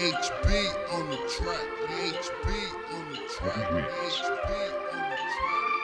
H.B. on the track. H.B. on the track. H.B. on the track.